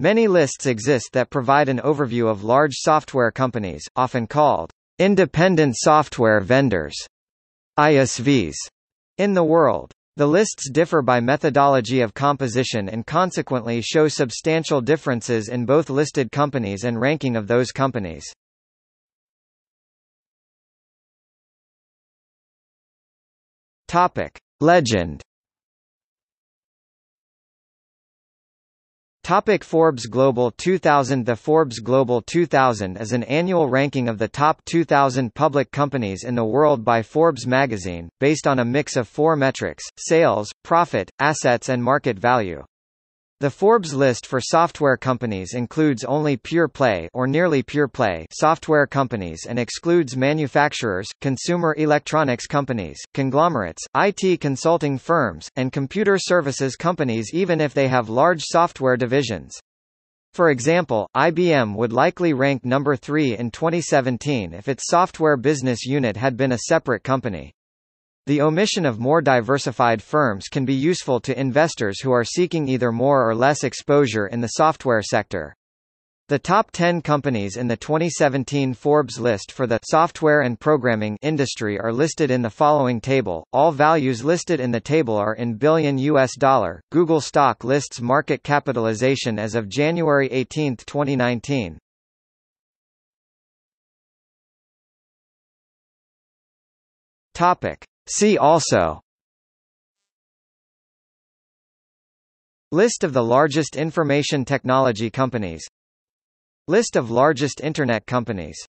Many lists exist that provide an overview of large software companies, often called independent software vendors, ISVs, in the world. The lists differ by methodology of composition and consequently show substantial differences in both listed companies and ranking of those companies. Topic: Legend. Topic: Forbes Global 2000. The Forbes Global 2000 is an annual ranking of the top 2,000 public companies in the world by Forbes magazine, based on a mix of four metrics: sales, profit, assets and market value. The Forbes list for software companies includes only pure-play or nearly pure-play software companies and excludes manufacturers, consumer electronics companies, conglomerates, IT consulting firms, and computer services companies even if they have large software divisions. For example, IBM would likely rank number 3 in 2017 if its software business unit had been a separate company. The omission of more diversified firms can be useful to investors who are seeking either more or less exposure in the software sector. The top 10 companies in the 2017 Forbes list for the software and programming industry are listed in the following table. All values listed in the table are in $billion. Google stock lists market capitalization as of January 18, 2019. Topic: See also: List of the largest information technology companies, List of largest internet companies.